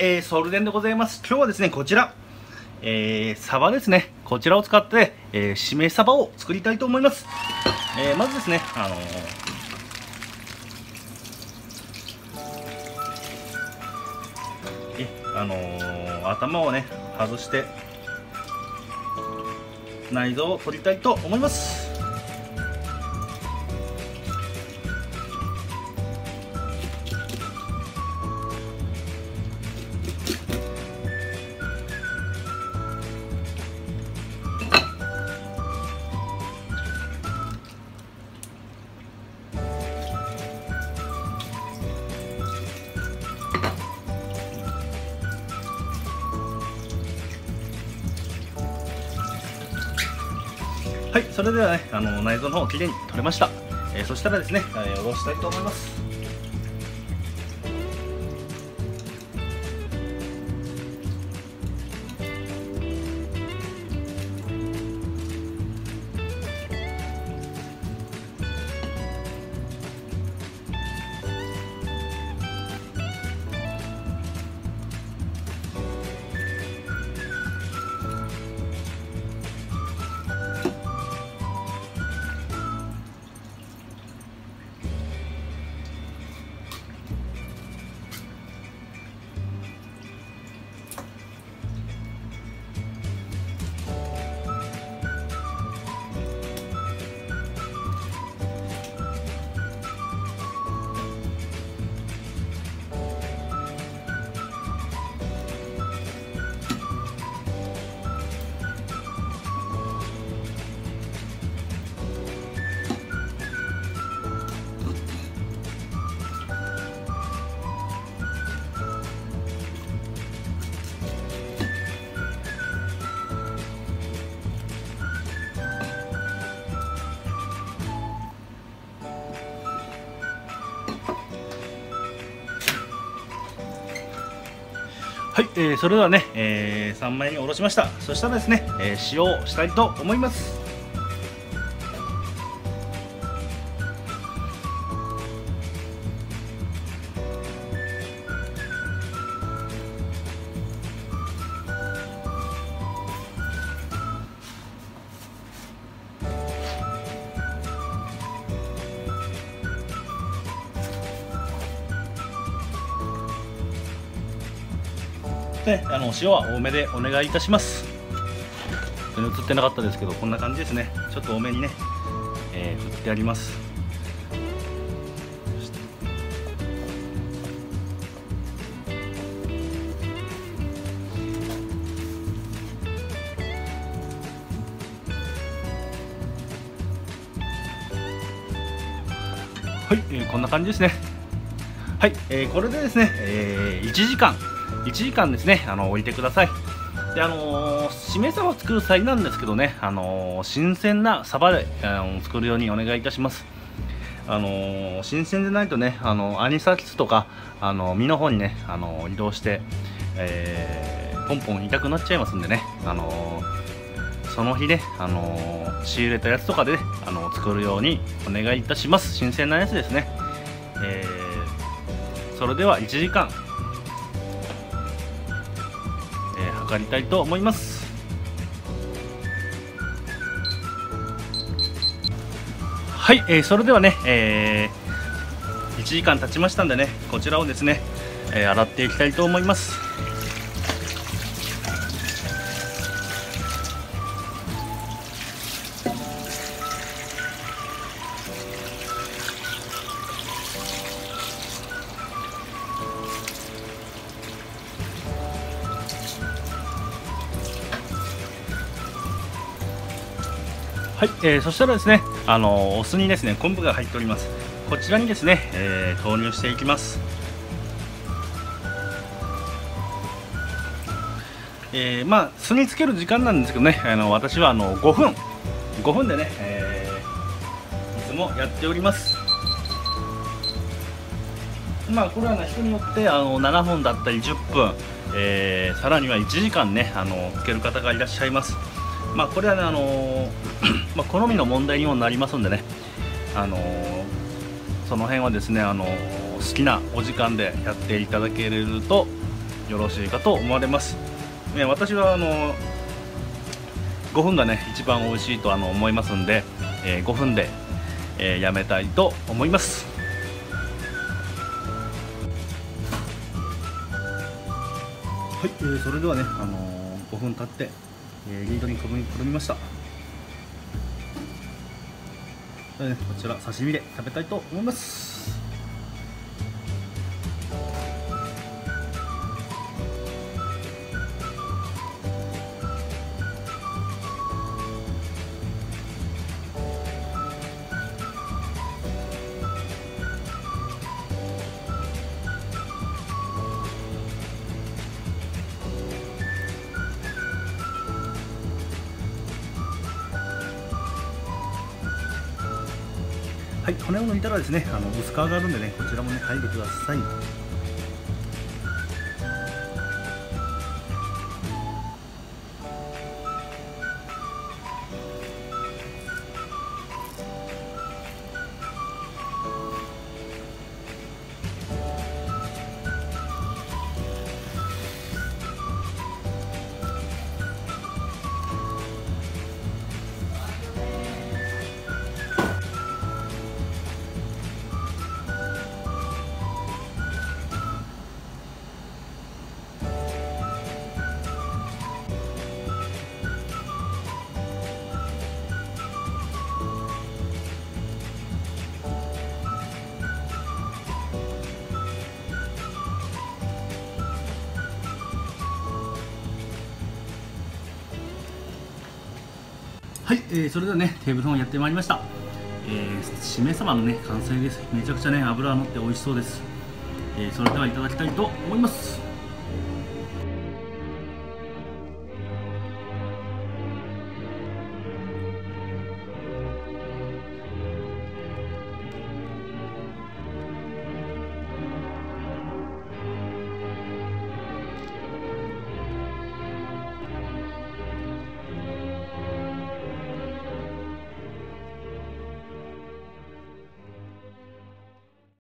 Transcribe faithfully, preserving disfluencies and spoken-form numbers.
えー、ソルデンでございます。今日はですね、こちら、えー、サバですね。こちらを使って、えー、しめサバを作りたいと思います。えー、まずですね、あのーあのー、頭をね外して内臓を取りたいと思います。はい、それではね、あの内臓の方をきれいに取れました。えー、そしたらですね、えー、おろしたいと思います。はい、えー、それではね、えー、さんまいにおろしました。そしたらですね、えー、塩をしたいと思います。あの塩は多めでお願いいたします。映ってなかったですけど、こんな感じですね。ちょっと多めにね、えー、振ってあります。はい、えー、こんな感じですね。はい、えー、これでですね、えー、いちじかんいちじかんですね、あの置いてください。で、あのー、しめ鯖を作る際なんですけどね、あのー、新鮮な鯖で、あのー、作るようにお願いいたします。あのー、新鮮でないとね、あのー、アニサキスとか、あのー、身の方にね、あのー、移動して、えー、ポンポン痛くなっちゃいますんでね、あのー、その日ね、あのー、仕入れたやつとかで、ね、あのー、作るようにお願いいたします。新鮮なやつですね。えー、それではいちじかん測りたいと思います。はい、えー、それではね、えー、いちじかん経ちましたんでね、こちらをですね、えー、洗っていきたいと思います。はい、えー、そしたらですね、あのー、お酢にですね昆布が入っております。こちらにですね、えー、投入していきます。えー、まあ酢につける時間なんですけどね、あの私はあのごふんごふんでね、えー、いつもやっております。まあこれは、ね、人によってあのななふんだったりじゅっぷん、えー、さらにはいちじかんね、あのつける方がいらっしゃいます。まあこれはね、あのーまあ好みの問題にもなりますんでね、あのー、その辺はですね、あのー、好きなお時間でやっていただけるとよろしいかと思われます。ね、私はあのごふんがね一番美味しいとあの思いますんで、えー、ごふんで、えー、やめたいと思います。はい、えー、それではねあのー、ごふん経って、えー、リードにくるみくるみました。こちら刺身で食べたいと思います。はい、骨を抜いたらですね、あの薄皮があるんでね、こちらもね、剥いでください。はい、えー、それではねテーブルの方やってまいりました。えー、しめ鯖のね完成です。めちゃくちゃね脂が乗って美味しそうです。えー、それではいただきたいと思います。